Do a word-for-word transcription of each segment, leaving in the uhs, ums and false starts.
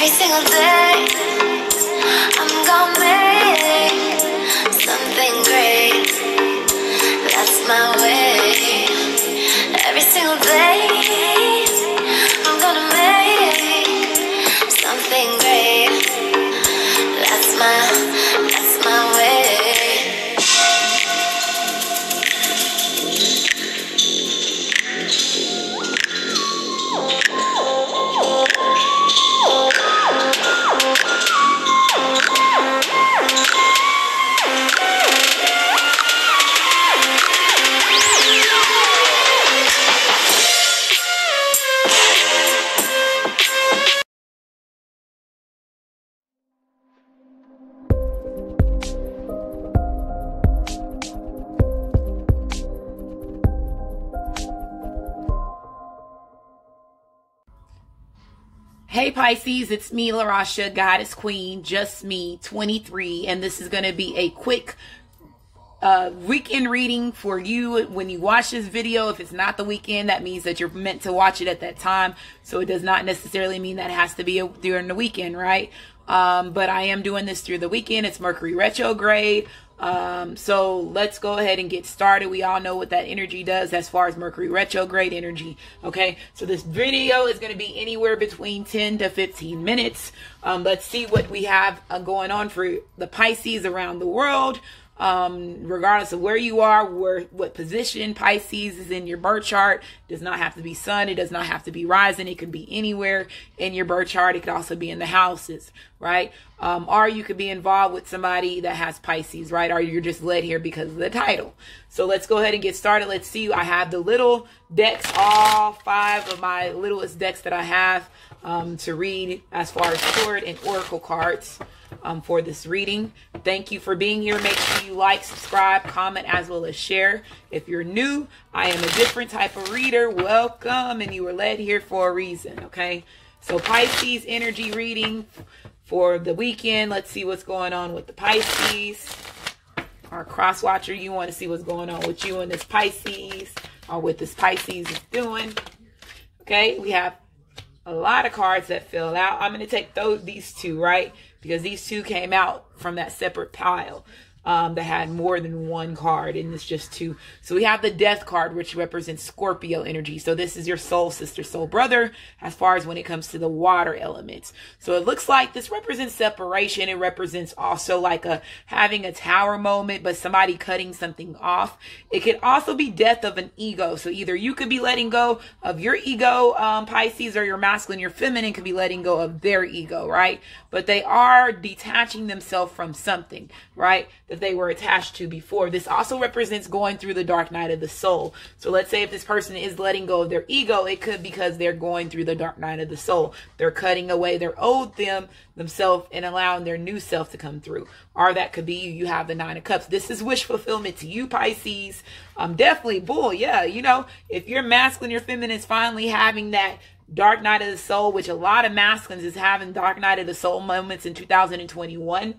Every single day, I'm gonna make something great. That's my way. Every single day, I'm gonna make something great. That's my, that's my Hey Pisces, it's me, LaRasha, Goddess Queen, just me, twenty-three, and this is going to be a quick uh, weekend reading for you. When you watch this video, if it's not the weekend, that means that you're meant to watch it at that time, so it does not necessarily mean that it has to be a, during the weekend, right? Um, but I am doing this through the weekend. It's Mercury Retrograde. Um, so let's go ahead and get started. We all know what that energy does as far as Mercury retrograde energy. Okay. So this video is going to be anywhere between ten to fifteen minutes. Um, let's see what we have uh, going on for the Pisces around the world. Um, regardless of where you are, where, what position Pisces is in your birth chart. It does not have to be sun. It does not have to be rising. It could be anywhere in your birth chart. It could also be in the houses, right? Um, or you could be involved with somebody that has Pisces, right? Or you're just led here because of the title. So let's go ahead and get started. Let's see. I have the little decks, all five of my littlest decks that I have, um, to read as far as Tarot and Oracle cards, um, for this reading. Thank you for being here. Make sure you like, subscribe, comment, as well as share. If you're new, I am a different type of reader. Welcome. And you were led here for a reason. Okay. So Pisces energy reading for the weekend. Let's see what's going on with the Pisces. Our cross watcher, you want to see what's going on with you and this Pisces, or what this Pisces is doing. Okay, we have a lot of cards that filled out. I'm going to take those, these two, right? Because these two came out from that separate pile um, that had more than one card, and it's just two. So we have the death card, which represents Scorpio energy. So this is your soul sister, soul brother, as far as when it comes to the water elements. So it looks like this represents separation. It represents also like a having a tower moment, but somebody cutting something off. It could also be death of an ego. So either you could be letting go of your ego, um, Pisces, or your masculine, your feminine could be letting go of their ego, right? But they are detaching themselves from something, right, that they were attached to before. This also represents going through the dark night of the soul. So let's say if this person is letting go of their ego, it could because they're going through the dark night of the soul. They're cutting away their old them, themselves, and allowing their new self to come through. Or that could be you. You have the Nine of Cups. This is wish fulfillment to you, Pisces. Um, definitely, bull, yeah, you know, if your masculine, your feminine is finally having that dark night of the soul, which a lot of masculines is having dark night of the soul moments in two thousand twenty-one.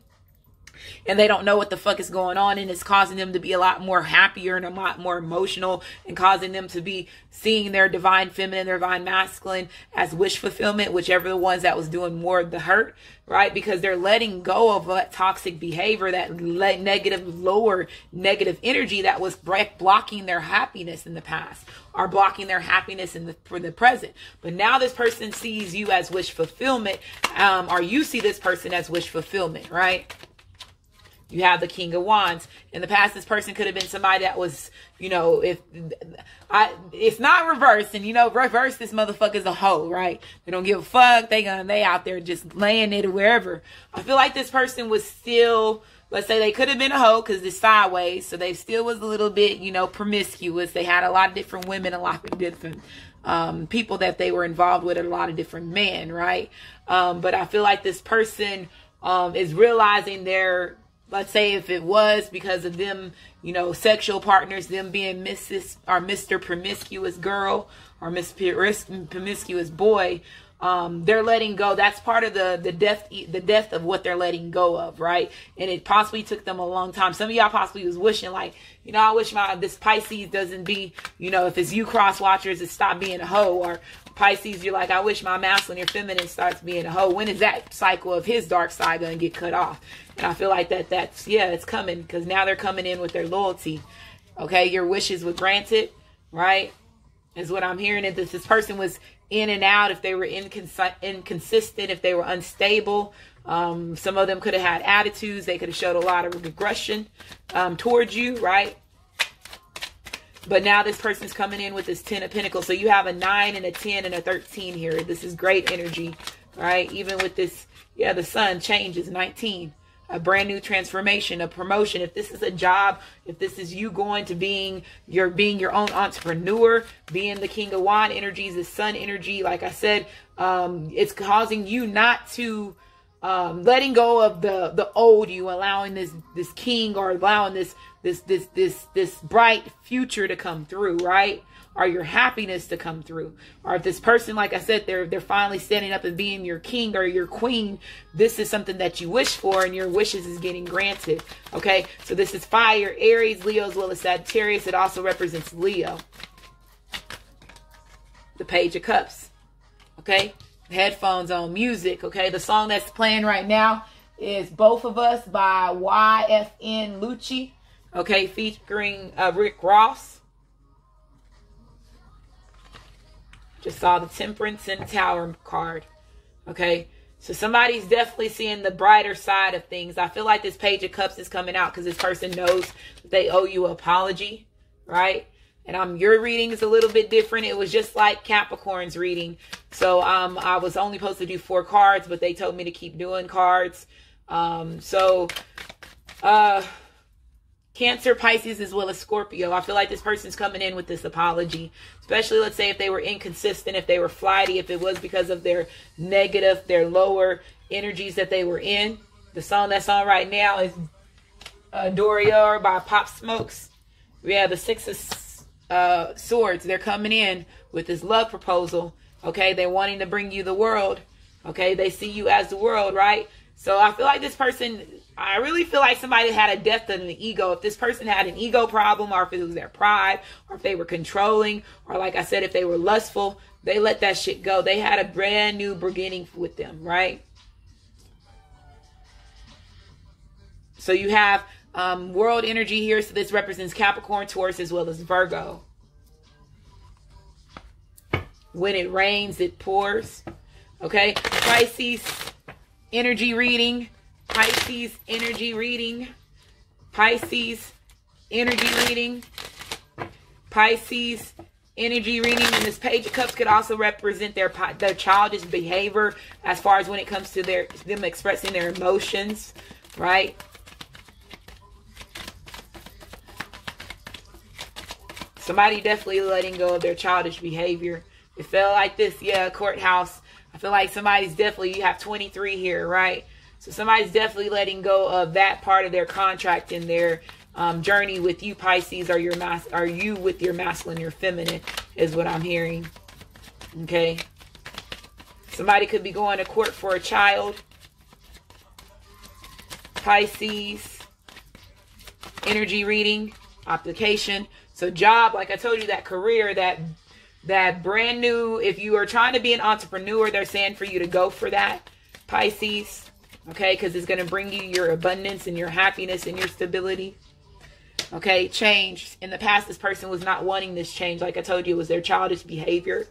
And they don't know what the fuck is going on, and it's causing them to be a lot more happier and a lot more emotional, and causing them to be seeing their divine feminine, their divine masculine as wish fulfillment, whichever the ones that was doing more of the hurt, right? Because they're letting go of that toxic behavior, that negative, lower negative energy that was blocking their happiness in the past, or blocking their happiness in the, for the present. But now this person sees you as wish fulfillment, um, or you see this person as wish fulfillment, right? You have the King of Wands. In the past, this person could have been somebody that was, you know, if I, it's not reversed, and you know, reverse this motherfucker's a hoe, right? They don't give a fuck. They gonna, they out there just laying it wherever. I feel like this person was still, let's say they could have been a hoe because it's sideways, so they still was a little bit, you know, promiscuous. They had a lot of different women, a lot of different um, people that they were involved with, and a lot of different men, right? Um, but I feel like this person um, is realizing their, let's say if it was because of them, you know, sexual partners, them being Missus or Mister Promiscuous Girl or Miss Promiscuous Boy, um, they're letting go. That's part of the, the death, the death of what they're letting go of, right? And it possibly took them a long time. Some of y'all possibly was wishing like, you know, I wish my, this Pisces doesn't be, you know, if it's you cross watchers, it stop being a hoe, or Pisces, you're like, I wish my masculine or feminine starts being a hoe. When is that cycle of his dark side going to get cut off? And I feel like that that's, yeah, it's coming, because now they're coming in with their loyalty. Okay, your wishes were granted, right? Is what I'm hearing. If this, this person was in and out, if they were incons inconsistent, if they were unstable, um, some of them could have had attitudes. They could have showed a lot of aggression um, towards you, right? But now this person's coming in with this ten of Pentacles. So you have a nine and a ten and a thirteen here. This is great energy, right? Even with this, yeah, the sun changes, nineteen. A brand new transformation, a promotion. If this is a job, if this is you going to being your being your own entrepreneur, being the King of Wand energies, the sun energy, like I said, um, it's causing you not to um, letting go of the the old you, allowing this this king or allowing this this this this this bright future to come through, right? Or your happiness to come through. Or if this person, like I said, they're they're finally standing up and being your king or your queen, this is something that you wish for and your wishes is getting granted. Okay, so this is fire, Aries, Leo, as well as Sagittarius. It also represents Leo. The Page of Cups. Okay, headphones on, music. Okay, the song that's playing right now is Both of Us by Y F N Lucci. Okay, featuring uh, Rick Ross. Just saw the Temperance and Tower card. Okay. So somebody's definitely seeing the brighter side of things. I feel like this Page of Cups is coming out because this person knows they owe you an apology, right? And um, your reading is a little bit different. It was just like Capricorn's reading. So um, I was only supposed to do four cards, but they told me to keep doing cards. Um, so uh, Cancer, Pisces, as well as Scorpio. I feel like this person's coming in with this apology, especially let's say if they were inconsistent, if they were flighty, if it was because of their negative, their lower energies that they were in. The song that's on right now is uh, Doria by Pop Smokes. We have the Six of uh, Swords. They're coming in with this love proposal. Okay, they're wanting to bring you the world. Okay, they see you as the world, right? So I feel like this person... I really feel like somebody had a depth of an ego. If this person had an ego problem, or if it was their pride, or if they were controlling, or like I said, if they were lustful, they let that shit go. They had a brand new beginning with them, right? So you have um, world energy here. So this represents Capricorn, Taurus, as well as Virgo. When it rains, it pours. Okay. Pisces energy reading. Pisces energy reading, Pisces energy reading, Pisces energy reading. And this Page of Cups could also represent their their childish behavior as far as when it comes to their them expressing their emotions, right? Somebody definitely letting go of their childish behavior. It felt like this, yeah, courthouse. I feel like somebody's definitely, you have twenty-three here, right? So somebody's definitely letting go of that part of their contract in their um, journey with you, Pisces, or your mas or you with your masculine, your feminine, is what I'm hearing. Okay. Somebody could be going to court for a child. Pisces energy reading, application. So job, like I told you, that career, that that brand new. If you are trying to be an entrepreneur, they're saying for you to go for that, Pisces. Okay, because it's going to bring you your abundance and your happiness and your stability. Okay, change. In the past, this person was not wanting this change. Like I told you, it was their childish behavior.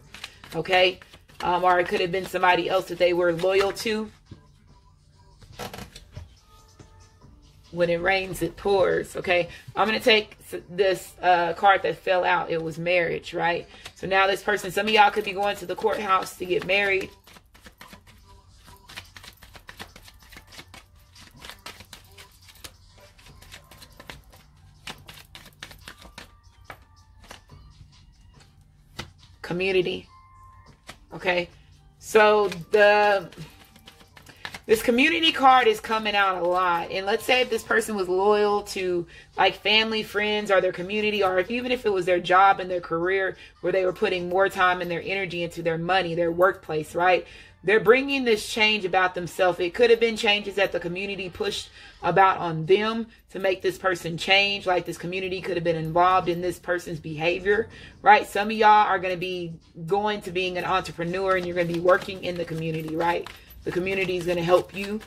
Okay, um, or it could have been somebody else that they were loyal to. When it rains, it pours. Okay, I'm going to take this uh, card that fell out. It was marriage, right? So now this person, some of y'all could be going to the courthouse to get married. Community. Okay, so the This community card is coming out a lot. And let's say if this person was loyal to like family, friends, or their community, or if even if it was their job and their career where they were putting more time and their energy into their money, their workplace, right? They're bringing this change about themselves. It could have been changes that the community pushed about on them to make this person change. Like this community could have been involved in this person's behavior, right? Some of y'all are going to be going to being an entrepreneur and you're going to be working in the community, right? The community is going to help you.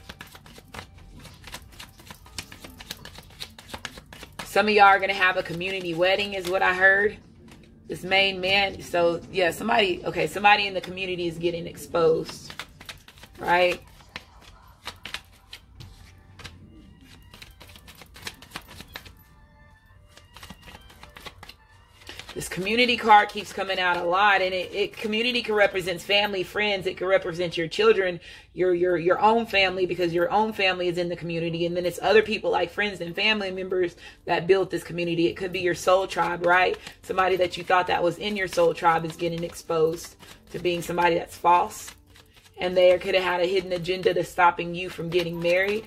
Some of y'all are going to have a community wedding is what I heard. This main man, so yeah, somebody, okay, somebody in the community is getting exposed, right? This community card keeps coming out a lot, and it, it community can represent family, friends. It can represent your children, your your your own family, because your own family is in the community, and then it's other people like friends and family members that built this community. It could be your soul tribe, right? Somebody that you thought that was in your soul tribe is getting exposed to being somebody that's false, and they could have had a hidden agenda that's stopping you from getting married.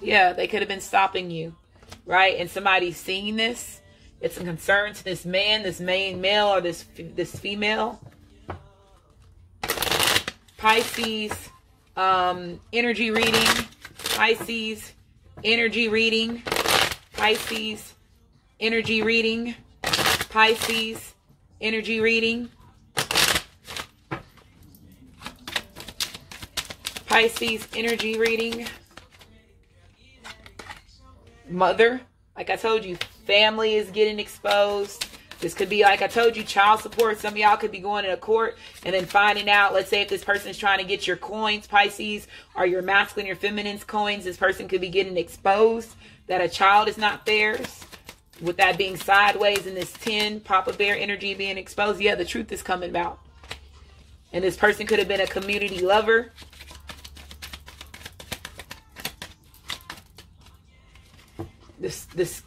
Yeah, they could have been stopping you. Right? And somebody's seeing this. It's a concern to this man, this main male, or this this female. Pisces, um, energy reading. Pisces, energy reading. Pisces, energy reading. Pisces, energy reading. Pisces, energy reading. Mother, like I told you, family is getting exposed. This could be, like I told you, child support. Some of y'all could be going to court and then finding out, let's say if this person is trying to get your coins, Pisces, or your masculine, your feminine coins, this person could be getting exposed that a child is not theirs. With that being sideways in this ten, Papa Bear energy being exposed, yeah, the truth is coming about. And this person could have been a community lover. This, this,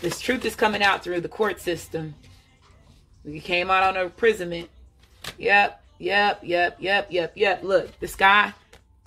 this truth is coming out through the court system. You came out on imprisonment. Yep, yep, yep, yep, yep, yep. Look, this guy,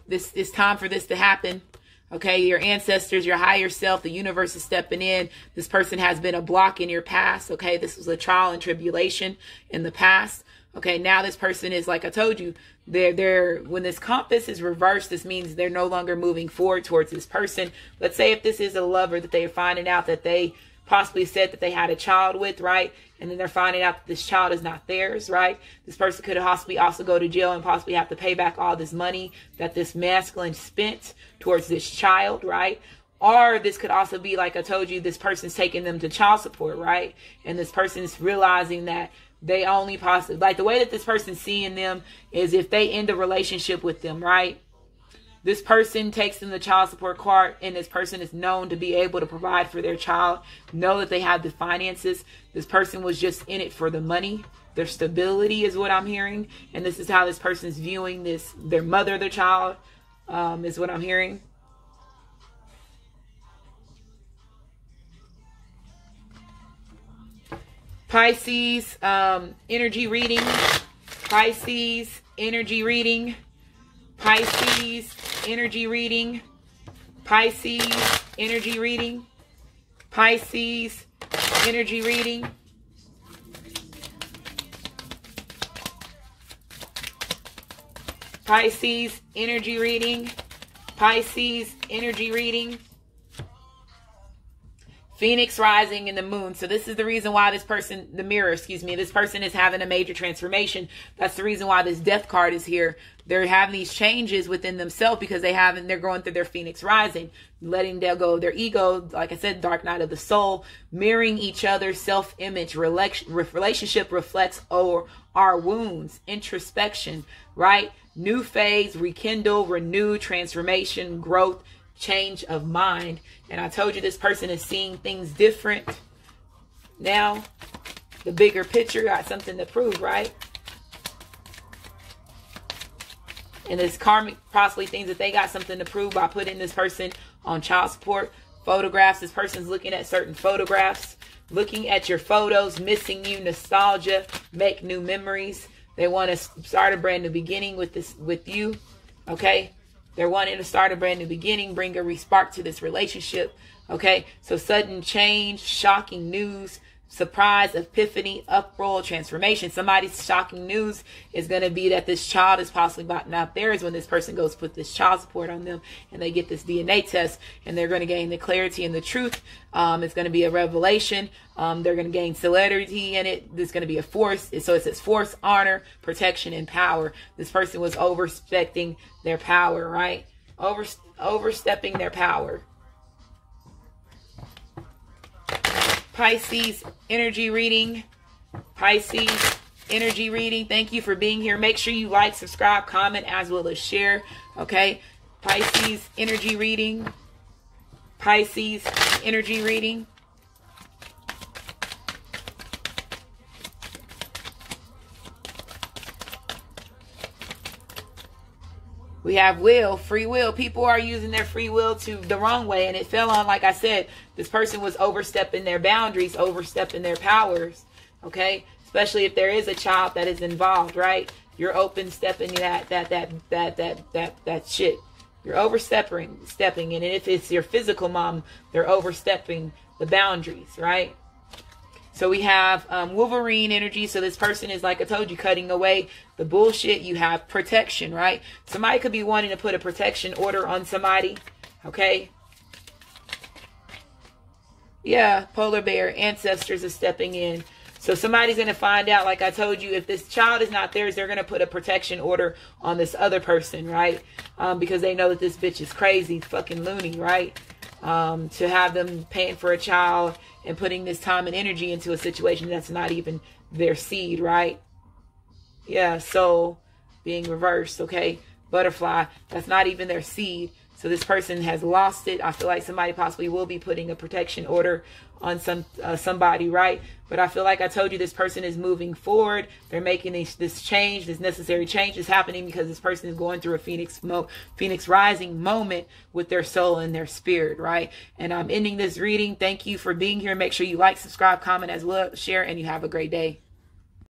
this, it's time for this to happen. Okay, your ancestors, your higher self, the universe is stepping in. This person has been a block in your past. Okay, this was a trial and tribulation in the past. Okay, now this person is, like I told you, they're, they're, when this compass is reversed, this means they're no longer moving forward towards this person. Let's say if this is a lover that they're finding out that they possibly said that they had a child with, right? And then they're finding out that this child is not theirs, right? This person could possibly also go to jail and possibly have to pay back all this money that this masculine spent towards this child, right? Or this could also be, like I told you, this person's taking them to child support, right? And this person's realizing that they only possibly, like the way that this person's seeing them is if they end a relationship with them, right? This person takes them the child support card, and this person is known to be able to provide for their child, know that they have the finances. This person was just in it for the money. Their stability is what I'm hearing. And this is how this person's viewing this, their mother, their child, um, is what I'm hearing. Pisces, um, energy reading, Pisces, energy reading, Pisces, energy reading, Pisces, energy reading, Pisces, energy reading. Pisces, energy reading, Pisces, energy reading. Phoenix rising in the moon. So this is the reason why this person, the mirror, excuse me, this person is having a major transformation. That's the reason why this death card is here. They're having these changes within themselves because they haven't, they're going through their Phoenix rising, letting them go their ego. Like I said, dark night of the soul, mirroring each other, self-image, relationship reflects or our wounds, introspection, right? New phase, rekindle, renew, transformation, growth, change of mind. And I told you this person is seeing things different now. The bigger picture got something to prove, right? And this karmic possibly things that they got something to prove by putting this person on child support. Photographs, this person's looking at certain photographs, looking at your photos, missing you, nostalgia, make new memories. They want to start a brand new beginning with this, with you. Okay. They're wanting to start a brand new beginning, bring a re-spark to this relationship. Okay. So sudden change, shocking news, surprise, epiphany, uproar, transformation. Somebody's shocking news is going to be that this child is possibly not theirs when this person goes put this child support on them and they get this D N A test, and they're going to gain the clarity and the truth. Um, it's going to be a revelation. Um, they're going to gain celebrity in it. There's going to be a force. So it says force, honor, protection, and power. This person was overstepping their power, right? Over, overstepping their power. Pisces energy reading. Pisces energy reading. Thank you for being here. Make sure you like, subscribe, comment, as well as share. Okay. Pisces energy reading. Pisces energy reading. We have will, free will. People are using their free will to the wrong way. And it fell on, like I said, this person was overstepping their boundaries, overstepping their powers. Okay. Especially if there is a child that is involved, right? You're open stepping that, that, that, that, that, that, that shit. You're overstepping, stepping. And if it's your physical mom, they're overstepping the boundaries, right? So we have um, Wolverine energy. So this person is, like I told you, cutting away the bullshit. You have protection, right? Somebody could be wanting to put a protection order on somebody, okay? Yeah, polar bear, ancestors are stepping in. So somebody's going to find out, like I told you, if this child is not theirs, they're going to put a protection order on this other person, right? Um, because they know that this bitch is crazy, fucking loony, right? Um, to have them paying for a child and putting this time and energy into a situation that's not even their seed, right? Yeah, so being reversed, okay? Butterfly, that's not even their seed. So this person has lost it. I feel like somebody possibly will be putting a protection order on some uh, somebody, right? But I feel like I told you, this person is moving forward. They're making this, this change, this necessary change is happening because this person is going through a Phoenix mo Phoenix rising moment with their soul and their spirit, right? And I'm ending this reading. Thank you for being here. Make sure you like, subscribe, comment as well, share, and you have a great day.